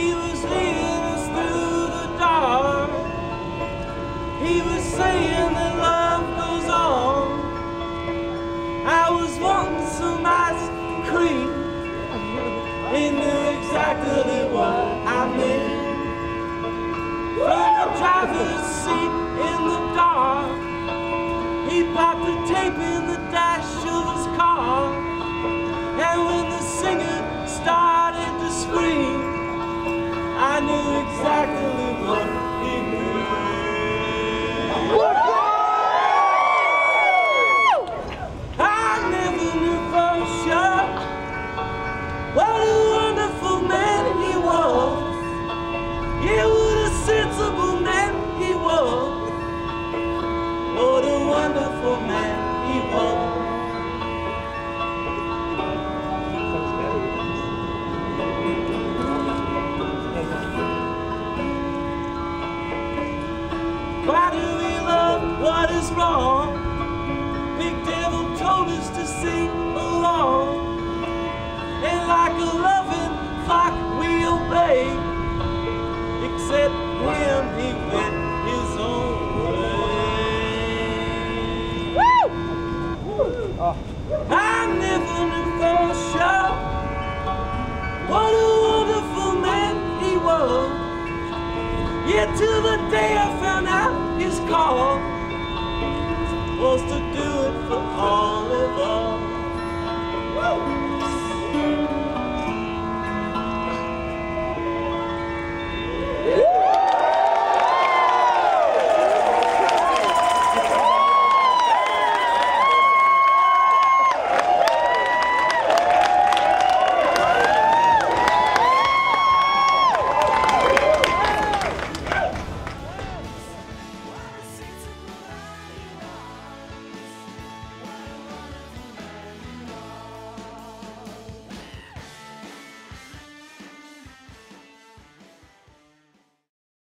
He was leading us through the dark. He was saying that love goes on. I was wanting some ice cream. He knew exactly what I meant. From the driver's seat in the dark, he popped the tape in the dash of his car. And when the singer started to scream, I knew exactly what he knew. I never knew for sure what a wonderful man he was. Yeah, what a sensible man he was. What a wonderful man he was. Why do we love what is wrong? Big Devil told us to sing along. And like a loving flock we obey. Except him, he went his own way. Woo! Oh. I never knew for sure what a wonderful man he was. Yet to the day I found out his call was to do it for all of us.